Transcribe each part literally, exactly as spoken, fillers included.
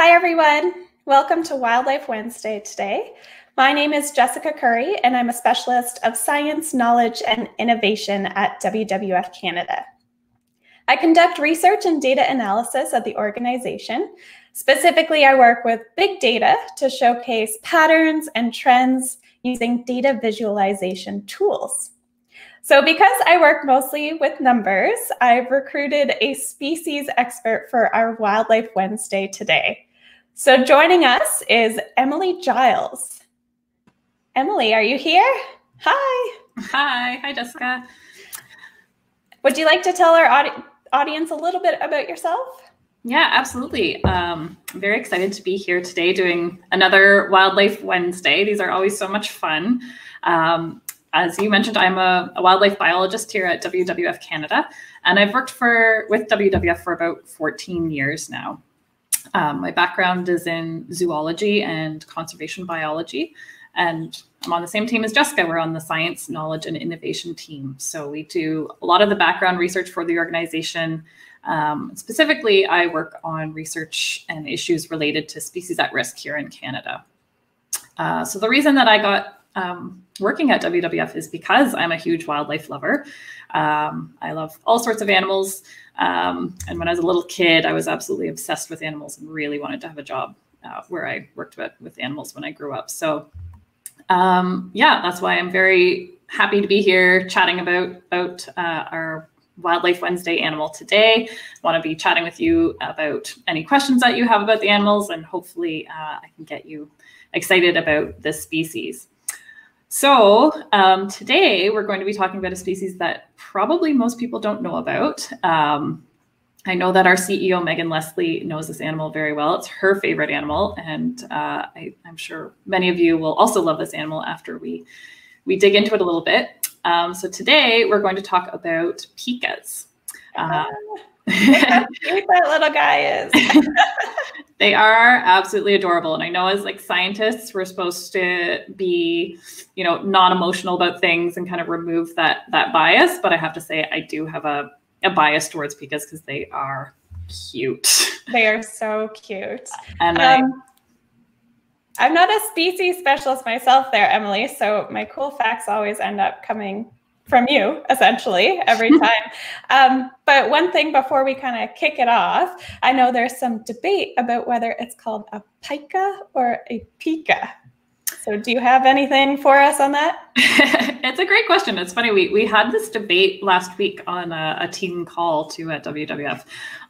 Hi everyone, welcome to Wildlife Wednesday today. My name is Jessica Currie and I'm a specialist of science, knowledge, and innovation at W W F Canada. I conduct research and data analysis at the organization. Specifically, I work with big data to showcase patterns and trends using data visualization tools. So because I work mostly with numbers, I've recruited a species expert for our Wildlife Wednesday today. So joining us is Emily Giles. Emily, are you here? Hi. Hi. Hi, Jessica. Would you like to tell our audi audience a little bit about yourself? Yeah, absolutely. Um, I'm very excited to be here today doing another Wildlife Wednesday. These are always so much fun. Um, as you mentioned, I'm a, a wildlife biologist here at W W F Canada, and I've worked for with W W F for about fourteen years now. Um, my background is in zoology and conservation biology, and I'm on the same team as Jessica. We're on the science, knowledge, and innovation team. So we do a lot of the background research for the organization. Um, specifically, I work on research and issues related to species at risk here in Canada. Uh, so the reason that I got um, working at W W F is because I'm a huge wildlife lover. Um, I love all sorts of animals. Um, and when I was a little kid, I was absolutely obsessed with animals and really wanted to have a job uh, where I worked with, with animals when I grew up. So um, yeah, that's why I'm very happy to be here chatting about, about uh, our Wildlife Wednesday animal today. I want to be chatting with you about any questions that you have about the animals, and hopefully uh, I can get you excited about this species. So um, today we're going to be talking about a species that probably most people don't know about. Um, I know that our C E O, Megan Leslie, knows this animal very well. It's her favorite animal, and uh, I, I'm sure many of you will also love this animal after we, we dig into it a little bit. Um, so today we're going to talk about pikas. Uh, How cute that little guy is. They are absolutely adorable. And I know as like scientists, we're supposed to be, you know, non-emotional about things and kind of remove that, that bias. But I have to say, I do have a, a bias towards pikas because they are cute. They are so cute. And um, I, I'm not a species specialist myself there, Emily. So my cool facts always end up coming from you, essentially, every time. um, but one thing before we kind of kick it off, I know there's some debate about whether it's called a pika or a pika. So do you have anything for us on that? It's a great question. It's funny, we, we had this debate last week on a, a team call too at W W F.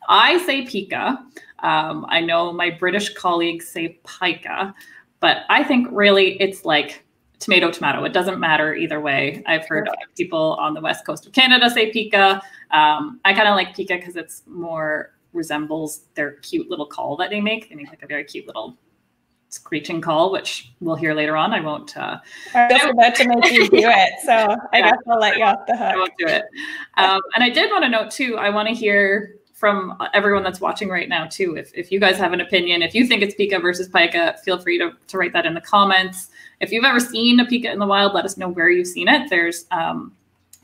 I say pika. Um, I know my British colleagues say pika, but I think really it's like tomato, tomato. It doesn't matter either way. I've heard Perfect. Other people on the west coast of Canada say pika. Um, I kind of like pika because it's more resembles their cute little call that they make. They make like a very cute little screeching call, which we'll hear later on. I won't. Uh, I was about to make you do it, so yeah. I guess I'll let you off the hook. I won't do it. Um, and I did want to note too, I want to hear from everyone that's watching right now too. If, if you guys have an opinion, if you think it's pika versus pika, feel free to, to write that in the comments. If you've ever seen a pika in the wild, let us know where you've seen it. There's um,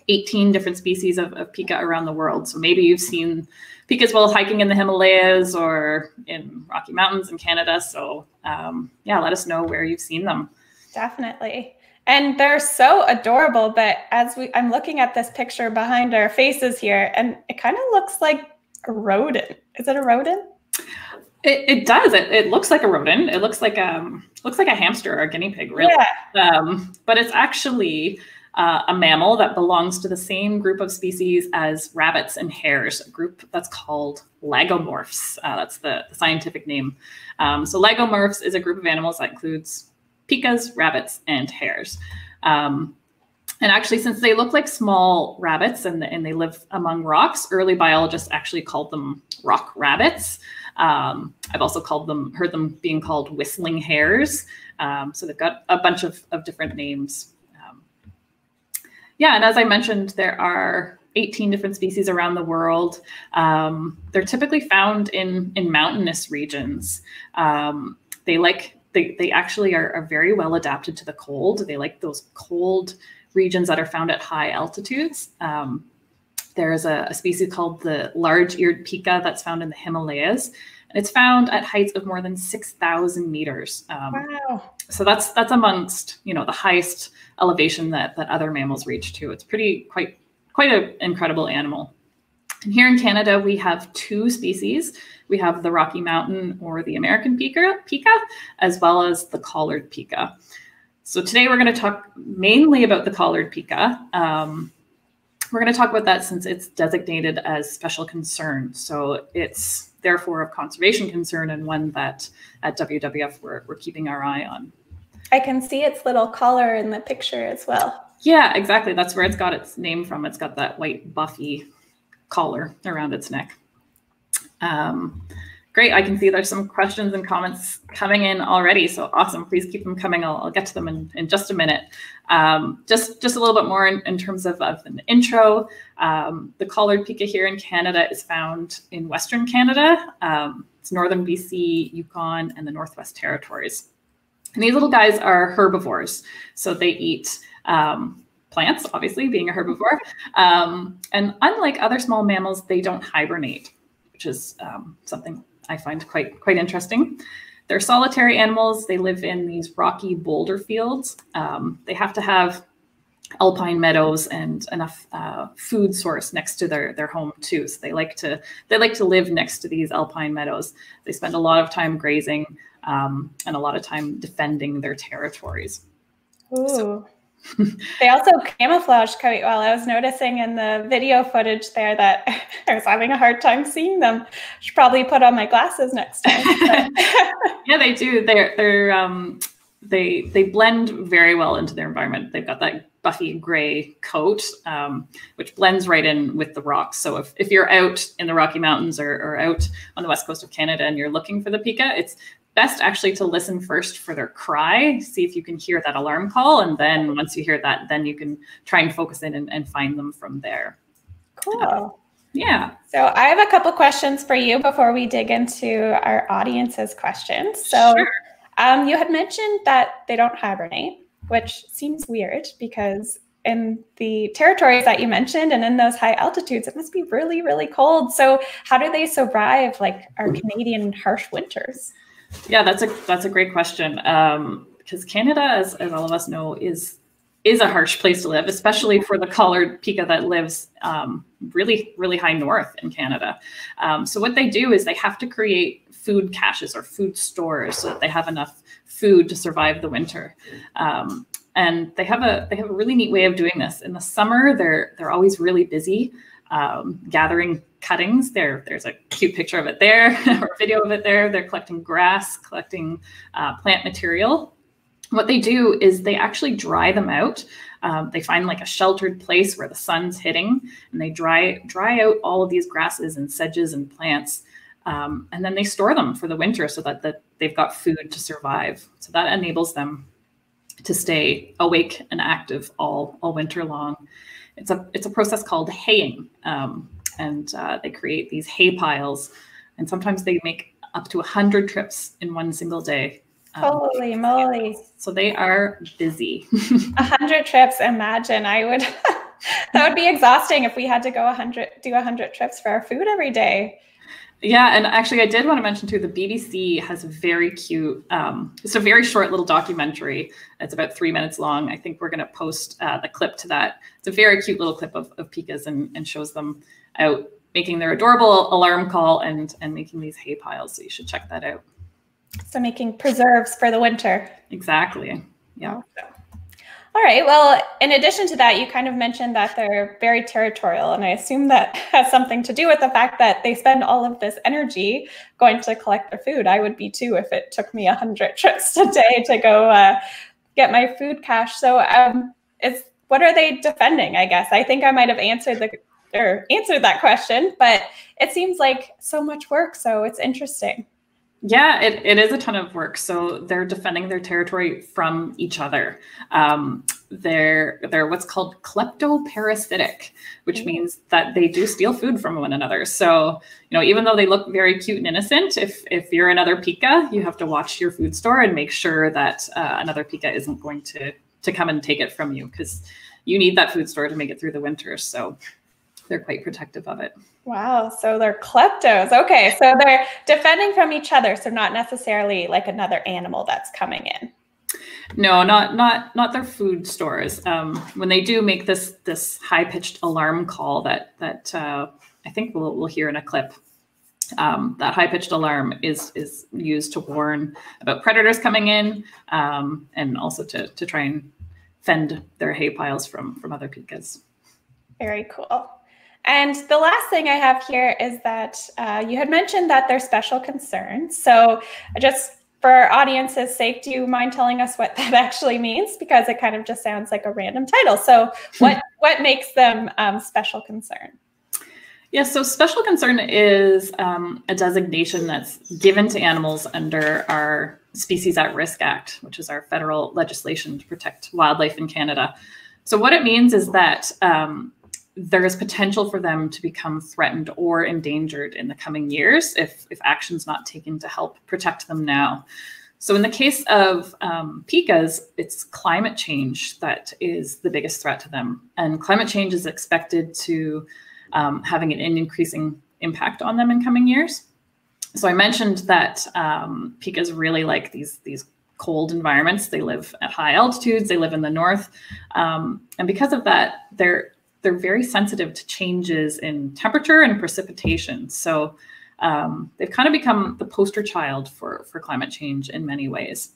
eighteen different species of, of pika around the world. So maybe you've seen pikas while hiking in the Himalayas or in Rocky Mountains in Canada. So um, yeah, let us know where you've seen them. Definitely. And they're so adorable. But as we, I'm looking at this picture behind our faces here, and it kind of looks like a rodent. Is it a rodent? It, it does. It, it looks like a rodent. It looks like um looks like a hamster or a guinea pig, really. Yeah. Um, but it's actually uh, a mammal that belongs to the same group of species as rabbits and hares, a group that's called Lagomorphs. Uh, that's the, the scientific name. Um, so Lagomorphs is a group of animals that includes pikas, rabbits, and hares. Um, And actually, since they look like small rabbits and, and they live among rocks, early biologists actually called them rock rabbits. Um, I've also called them, heard them being called whistling hares. Um, so they've got a bunch of, of different names. Um, yeah, and as I mentioned, there are eighteen different species around the world. Um, they're typically found in, in mountainous regions. Um, they like, they, they actually are, are very well adapted to the cold. They like those cold regions that are found at high altitudes. Um, There's a, a species called the large-eared pika that's found in the Himalayas. And it's found at heights of more than six thousand meters. Um, wow. So that's that's amongst, you know, the highest elevation that, that other mammals reach to. It's pretty quite quite an incredible animal. And here in Canada, we have two species. We have the Rocky Mountain or the American pika, pika as well as the collared pika. So today we're going to talk mainly about the collared pika. Um, we're going to talk about that since it's designated as special concern. So it's therefore of conservation concern and one that at W W F we're, we're keeping our eye on. I can see its little collar in the picture as well. Yeah, exactly. That's where it's got its name from. It's got that white buffy collar around its neck. Um, great. I can see there's some questions and comments coming in already. So awesome. Please keep them coming. I'll, I'll get to them in, in just a minute. Um, just, just a little bit more in, in terms of, of an intro. Um, the collared pika here in Canada is found in Western Canada. Um, it's northern B C, Yukon, and the Northwest Territories. And these little guys are herbivores. So they eat um, plants, obviously, being a herbivore. Um, and unlike other small mammals, they don't hibernate, which is um, something I find quite, quite interesting. They're solitary animals. They live in these rocky boulder fields. Um, they have to have alpine meadows and enough uh, food source next to their, their home too. So they like to, they like to live next to these alpine meadows. They spend a lot of time grazing um, and a lot of time defending their territories. Ooh. So, they also camouflage quite well. I was noticing in the video footage there that I was having a hard time seeing them. Should probably put on my glasses next time. Yeah, they do. They're they're um, they they blend very well into their environment. They've got that buffy gray coat, um, which blends right in with the rocks. So if if you're out in the Rocky Mountains or, or out on the west coast of Canada and you're looking for the pika, it's best actually to listen first for their cry, see if you can hear that alarm call. And then once you hear that, then you can try and focus in and, and find them from there. Cool. Uh, yeah. So I have a couple of questions for you before we dig into our audience's questions. So sure. um, you had mentioned that they don't hibernate, which seems weird because in the territories that you mentioned and in those high altitudes, it must be really, really cold. So how do they survive like our Canadian harsh winters? Yeah, that's a that's a great question um, because Canada, as, as all of us know, is is a harsh place to live, especially for the collared pika that lives um, really, really high north in Canada. Um, so what they do is they have to create food caches or food stores so that they have enough food to survive the winter. Um, and they have a they have a really neat way of doing this. In the summer, they're they're always really busy um, gathering cuttings. There, there's a cute picture of it there, or a video of it there. They're collecting grass, collecting uh, plant material. What they do is they actually dry them out. Um, they find like a sheltered place where the sun's hitting, and they dry dry out all of these grasses and sedges and plants, um, and then they store them for the winter so that that they've got food to survive. So that enables them to stay awake and active all all winter long. It's a it's a process called haying. Um, and uh, they create these hay piles, and sometimes they make up to one hundred trips in one single day. Um, Holy moly. So they are busy. one hundred trips, imagine. I would, that would be exhausting if we had to go one hundred, do one hundred trips for our food every day. Yeah, and actually I did want to mention too, the B B C has a very cute, um, it's a very short little documentary. It's about three minutes long. I think we're going to post uh, the clip to that. It's a very cute little clip of, of pikas and, and shows them out making their adorable alarm call and, and making these hay piles. So you should check that out. So making preserves for the winter. Exactly. Yeah. All right. Well, in addition to that, you kind of mentioned that they're very territorial, and I assume that has something to do with the fact that they spend all of this energy going to collect their food. I would be too if it took me one hundred trips a day to go uh, get my food cache. So um, it's, what are they defending, I guess? I think I might have answered the or answered that question, but it seems like so much work, so it's interesting. Yeah, it, it is a ton of work. So they're defending their territory from each other. Um, they're, they're what's called kleptoparasitic, which mm-hmm. means that they do steal food from one another. So, you know, even though they look very cute and innocent, if, if you're another pika, you have to watch your food store and make sure that uh, another pika isn't going to, to come and take it from you, because you need that food store to make it through the winter. So they're quite protective of it. Wow, so they're kleptos. Okay, so they're defending from each other, so not necessarily like another animal that's coming in. No, not not not their food stores. Um, when they do make this this high-pitched alarm call that that uh, I think we'll we'll hear in a clip, um, that high-pitched alarm is is used to warn about predators coming in, um, and also to to try and fend their hay piles from from other pikas. Very cool. And the last thing I have here is that uh, you had mentioned that they're special concerns. So just for our audience's sake, do you mind telling us what that actually means? Because it kind of just sounds like a random title. So what, what makes them um, special concern? Yeah, so special concern is um, a designation that's given to animals under our Species at Risk Act, which is our federal legislation to protect wildlife in Canada. So what it means is that um, there is potential for them to become threatened or endangered in the coming years if, if action's not taken to help protect them now. So in the case of um, pikas, it's climate change that is the biggest threat to them. And climate change is expected to um, having an increasing impact on them in coming years. So I mentioned that um, pikas really like these, these cold environments. They live at high altitudes, they live in the north. Um, and because of that, they're They're very sensitive to changes in temperature and precipitation. So um, they've kind of become the poster child for, for climate change in many ways.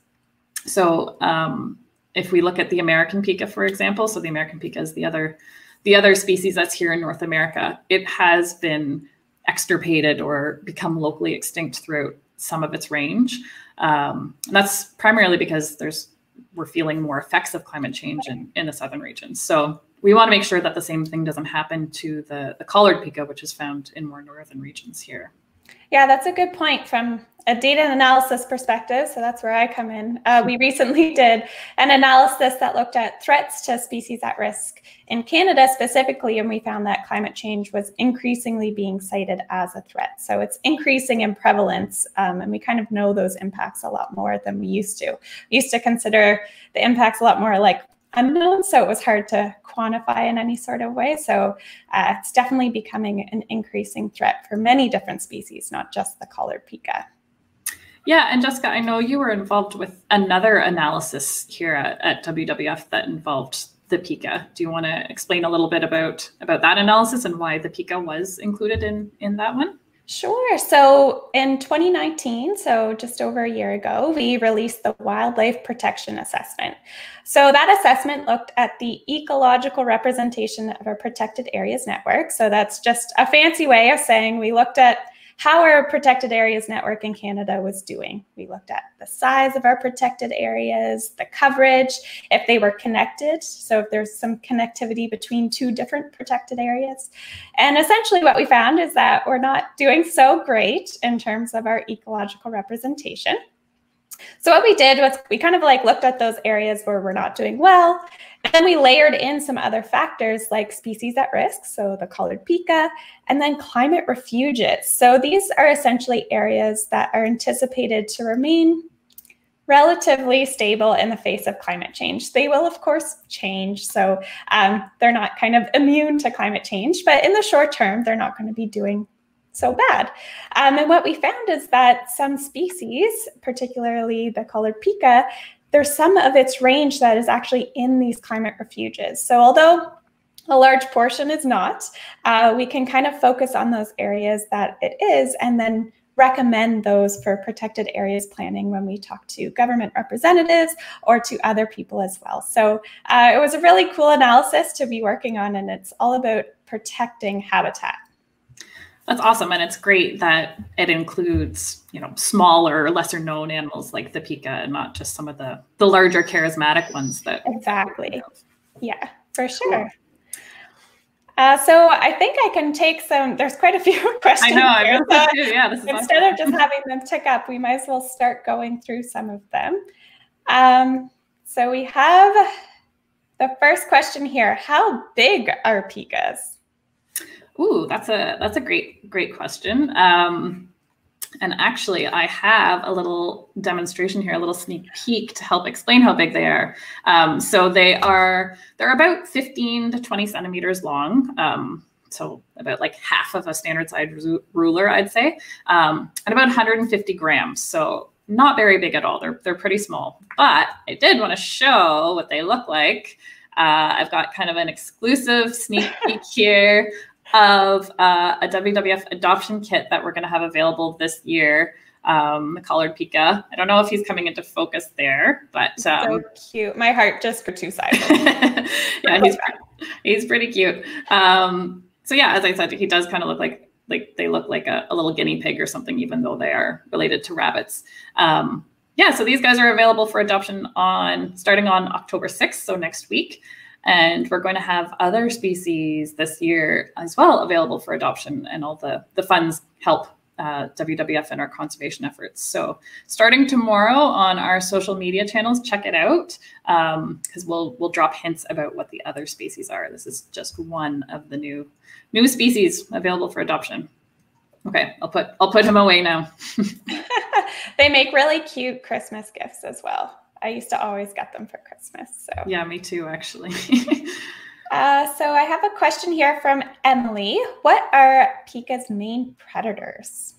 So um, if we look at the American pika, for example, so the American pika is the other, the other species that's here in North America. It has been extirpated or become locally extinct throughout some of its range. Um, and that's primarily because there's we're feeling more effects of climate change in, in the southern regions. So we want to make sure that the same thing doesn't happen to the, the collared pika, which is found in more northern regions here. Yeah, that's a good point from a data analysis perspective. So that's where I come in. Uh, we recently did an analysis that looked at threats to species at risk in Canada specifically, and we found that climate change was increasingly being cited as a threat. So it's increasing in prevalence, um, and we kind of know those impacts a lot more than we used to. We used to consider the impacts a lot more like unknown, so it was hard to quantify in any sort of way. So uh, it's definitely becoming an increasing threat for many different species, not just the collared pika. Yeah, and Jessica, I know you were involved with another analysis here at, at W W F that involved the pika. Do you want to explain a little bit about, about that analysis and why the pika was included in, in that one? Sure. So in twenty nineteen, so just over a year ago, we released the Wildlife Protection Assessment. So that assessment looked at the ecological representation of our protected areas network. So that's just a fancy way of saying we looked at how our protected areas network in Canada was doing. We looked at the size of our protected areas, the coverage, if they were connected, so if there's some connectivity between two different protected areas. And essentially what we found is that we're not doing so great in terms of our ecological representation. So what we did was we kind of like looked at those areas where we're not doing well, and then we layered in some other factors like species at risk, so the collared pika, and then climate refuges. So these are essentially areas that are anticipated to remain relatively stable in the face of climate change. They will, of course, change. So um, they're not kind of immune to climate change, but in the short term, they're not going to be doing so bad. Um, and what we found is that some species, particularly the collared pika, there's some of its range that is actually in these climate refuges. So although a large portion is not, uh, we can kind of focus on those areas that it is and then recommend those for protected areas planning when we talk to government representatives or to other people as well. So uh, it was a really cool analysis to be working on, and it's all about protecting habitat. That's awesome, and it's great that it includes, you know, smaller, lesser-known animals like the pika, and not just some of the the larger, charismatic ones. That exactly, yeah, for sure. Cool. Uh, so I think I can take some. There's quite a few questions. I know. I really so do. Yeah, this is instead awesome. Of just having them tick up, we might as well start going through some of them. Um, so we have the first question here: how big are pikas? Ooh, that's a that's a great great question. Um, and actually, I have a little demonstration here, a little sneak peek to help explain how big they are. Um, so they are they're about fifteen to twenty centimeters long. Um, so about like half of a standard size ruler, I'd say, um, and about one hundred fifty grams. So not very big at all. They're, they're pretty small, but I did want to show what they look like. Uh, I've got kind of an exclusive sneak peek here of uh, a W W F adoption kit that we're going to have available this year. Um, the collared pika. I don't know if he's coming into focus there, but um, so cute. My heart just for two sides. Yeah, he's he's pretty cute. Um, so yeah, as I said, he does kind of look like like they look like a, a little guinea pig or something, even though they are related to rabbits. Um, yeah, so these guys are available for adoption on starting on October sixth, so next week. And we're going to have other species this year as well available for adoption, and all the, the funds help uh, W W F and our conservation efforts. So starting tomorrow on our social media channels, check it out, um, because we'll we'll drop hints about what the other species are. This is just one of the new new species available for adoption. Okay, I'll put I'll put him away now. They make really cute Christmas gifts as well. I used to always get them for Christmas. So yeah, me too, actually. Uh, so I have a question here from Emily. What are pika's main predators?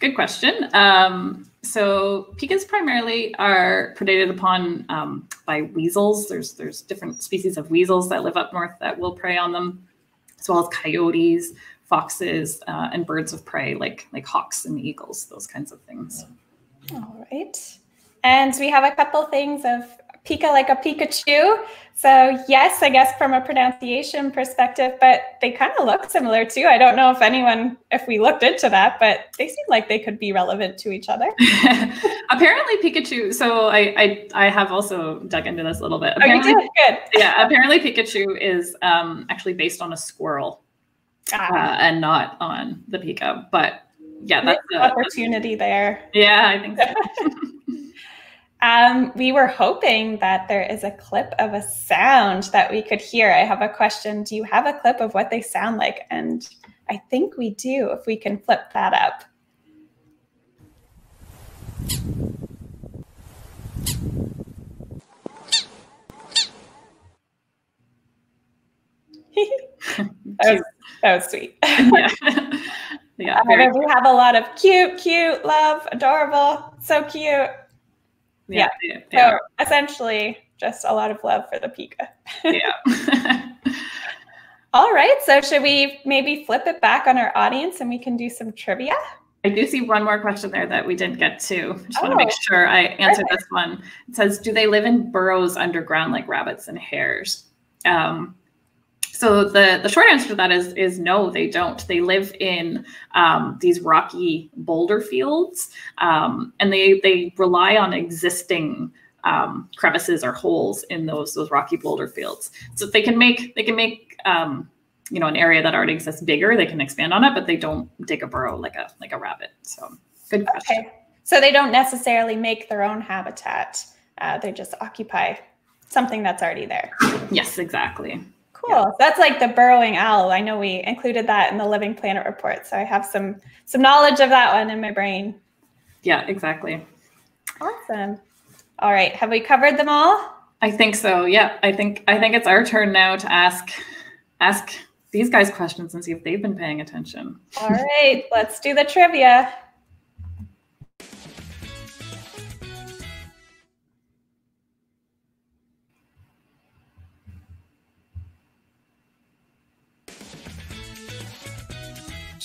Good question. Um, so pikas primarily are predated upon um, by weasels. There's there's different species of weasels that live up north that will prey on them, as well as coyotes, foxes, uh, and birds of prey like like hawks and eagles, those kinds of things. All right. And we have a couple things of pika like a Pikachu. So yes, I guess from a pronunciation perspective, but they kind of look similar too. I don't know if anyone, if we looked into that, but they seem like they could be relevant to each other. Apparently Pikachu, so I, I I have also dug into this a little bit. Apparently, oh, you did? Good. Yeah, apparently Pikachu is um, actually based on a squirrel ah. uh, and not on the pika, but yeah. That's an opportunity there. Yeah, I think so. Um, we were hoping that there is a clip of a sound that we could hear. I have a question. Do you have a clip of what they sound like? And I think we do, if we can flip that up. That was, that was sweet. Yeah. Yeah, um, we have a lot of cute, cute, love, adorable, so cute. Yeah, yeah. They, they so are. Essentially just a lot of love for the pika. Yeah. All right. So should we maybe flip it back on our audience and we can do some trivia? I do see one more question there that we didn't get to. I just oh, want to make sure I answer perfect. This one. It says, do they live in burrows underground like rabbits and hares? Um, so the, the short answer to that is, is no, they don't. They live in um, these rocky boulder fields, um, and they, they rely on existing um, crevices or holes in those, those rocky boulder fields. So they can make, they can make um, you know, an area that already exists bigger, they can expand on it, but they don't dig a burrow like a, like a rabbit. So good question. Okay. So they don't necessarily make their own habitat. Uh, they just occupy something that's already there. Yes, exactly. Cool. Yeah. That's like the burrowing owl. I know we included that in the Living Planet report, so I have some some knowledge of that one in my brain. Yeah, exactly. Awesome. All right. Have we covered them all? I think so. Yeah. I think I think it's our turn now to ask ask these guys questions and see if they've been paying attention. All right. Let's do the trivia.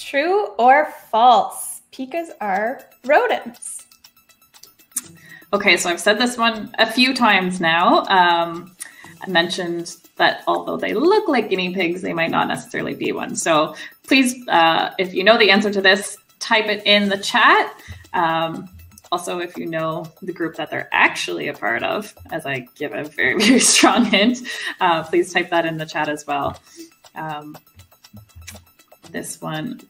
True or false? Pikas are rodents. Okay, so I've said this one a few times now. Um, I mentioned that although they look like guinea pigs, they might not necessarily be one. So please, uh, if you know the answer to this, type it in the chat. Um, also, if you know the group that they're actually a part of, as I give a very, very strong hint, uh, please type that in the chat as well. Um, this one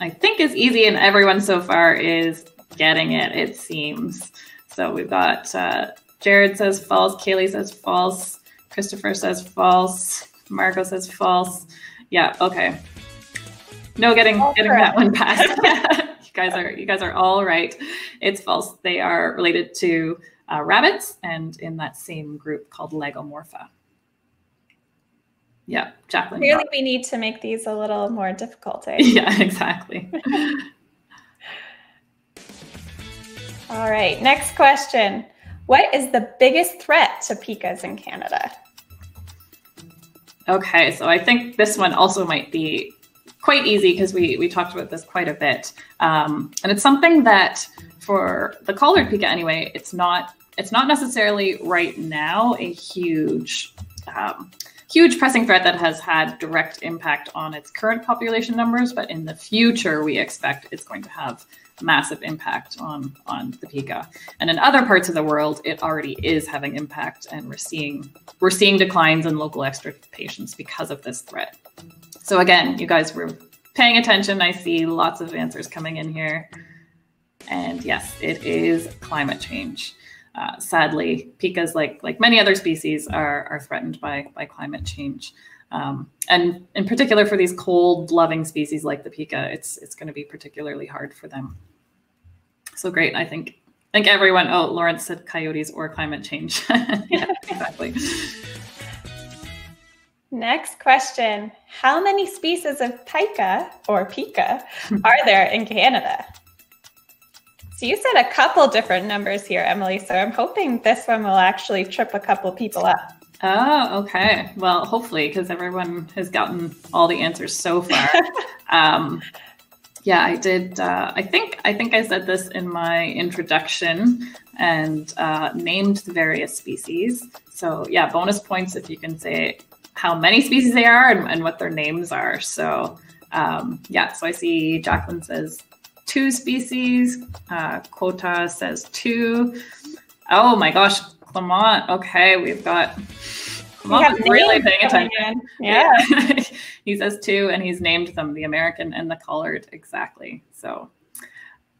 I think is easy, and everyone so far is getting it, it seems. So we've got uh, Jared says false, Kaylee says false, Christopher says false, Marco says false. Yeah, okay. No getting all getting correct. That one passed. Yeah. You guys are you guys are all right. It's false. They are related to uh, rabbits and in that same group called Lagomorpha. Yeah, Jacqueline. Clearly we need to make these a little more difficult. Eh? Yeah, exactly. All right, next question. What is the biggest threat to pikas in Canada? Okay, so I think this one also might be quite easy because we, we talked about this quite a bit. Um, and it's something that for the collared pika anyway, it's not, it's not necessarily right now a huge, um, huge pressing threat that has had direct impact on its current population numbers, but in the future we expect it's going to have massive impact on, on the pika. And in other parts of the world, it already is having impact, and we're seeing, we're seeing declines in local extirpations because of this threat. So again, you guys were paying attention. I see lots of answers coming in here. And yes, it is climate change. Uh, sadly, pikas, like like many other species, are, are threatened by, by climate change. Um, and in particular for these cold-loving species like the pika, it's it's going to be particularly hard for them. So great, I think I think everyone. Oh, Lawrence said coyotes or climate change. Yeah, exactly. Next question: how many species of pika or pika are there in Canada? So you said a couple different numbers here, Emily, so I'm hoping this one will actually trip a couple people up. Oh, okay. Well, hopefully, because everyone has gotten all the answers so far. um, yeah, I did. Uh, I think I think I said this in my introduction and uh, named the various species. So yeah, bonus points if you can say how many species they are and, and what their names are. So um, yeah, so I see Jacqueline says two species. Uh, Quota says two. Oh my gosh, Clement. Okay, we've got Clement we really paying attention. Yeah, yeah. He says two, and he's named them the American and the collared exactly. So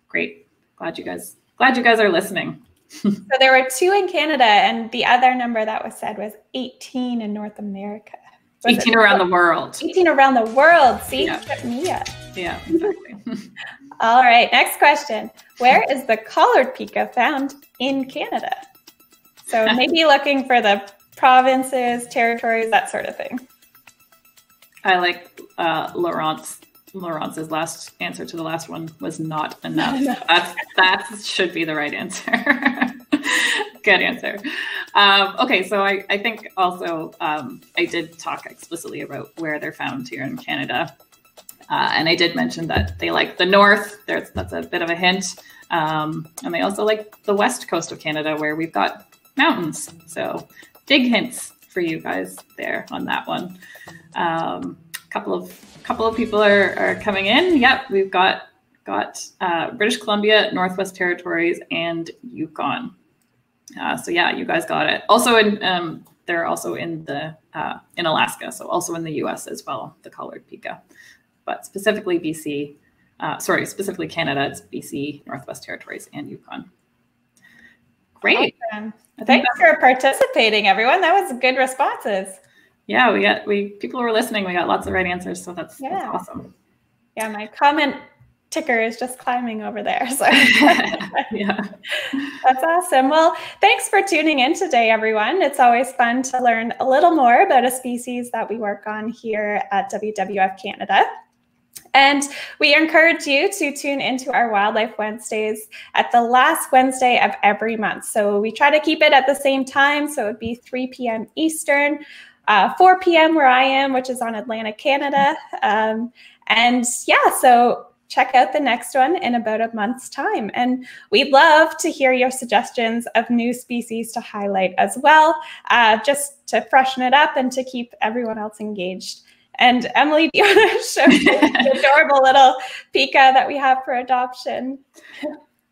great. Glad you guys. Glad you guys are listening. So there were two in Canada, and the other number that was said was eighteen in North America. Was eighteen around the world. eighteen around the world. See, yeah. Except me up. Yeah, exactly. All right, next question. Where is the collared pika found in Canada? So maybe looking for the provinces, territories, that sort of thing. I like uh, Laurent's, Laurent's last answer to the last one was not enough. That's, that should be the right answer. Good answer. Um, okay, so I, I think also um, I did talk explicitly about where they're found here in Canada. Uh, and I did mention that they like the north. There's, that's a bit of a hint. Um, and they also like the west coast of Canada where we've got mountains. So big hints for you guys there on that one. Um, couple of couple of people are, are coming in. Yep, we've got, got uh, British Columbia, Northwest Territories, and Yukon. Uh, so yeah, you guys got it. Also, in, um, they're also in, the, uh, in Alaska, so also in the U S as well, the collared pika. But specifically B C, uh, sorry, specifically Canada, it's B C, Northwest Territories, and Yukon. Great. Awesome. Thanks for participating, everyone. That was good responses. Yeah, we got we people were listening. We got lots of right answers, so that's, yeah. That's awesome. Yeah, my comment ticker is just climbing over there. So yeah. That's awesome. Well, thanks for tuning in today, everyone. It's always fun to learn a little more about a species that we work on here at W W F Canada. And we encourage you to tune into our Wildlife Wednesdays at the last Wednesday of every month. So we try to keep it at the same time. So it would be three P M Eastern, uh, four P M where I am, which is on Atlantic Canada. Um, and yeah, so check out the next one in about a month's time. And we'd love to hear your suggestions of new species to highlight as well, uh, just to freshen it up and to keep everyone else engaged. And Emily, do you want to show the adorable little pika that we have for adoption?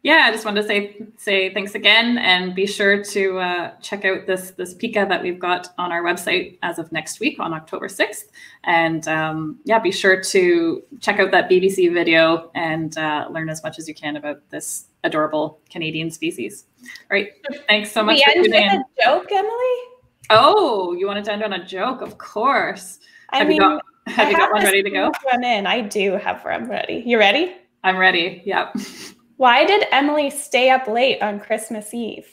Yeah, I just wanted to say say thanks again, and be sure to uh, check out this this pika that we've got on our website as of next week on October sixth. And um, yeah, be sure to check out that B B C video and uh, learn as much as you can about this adorable Canadian species. All right, thanks so much. We for end with in. a joke, Emily. Oh, you wanted to end on a joke? Of course. I have mean, you got, have I you got have one ready to go? One in. I do have one ready. You ready? I'm ready. Yep. Why did Emily stay up late on Christmas Eve?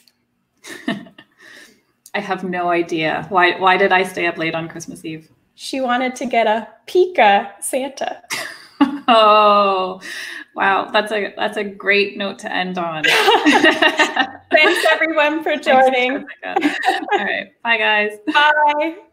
I have no idea. Why, why did I stay up late on Christmas Eve? She wanted to get a pika Santa. Oh, wow. That's a, that's a great note to end on. Thanks everyone for joining. Thanks, Jessica. All right. Bye guys. Bye.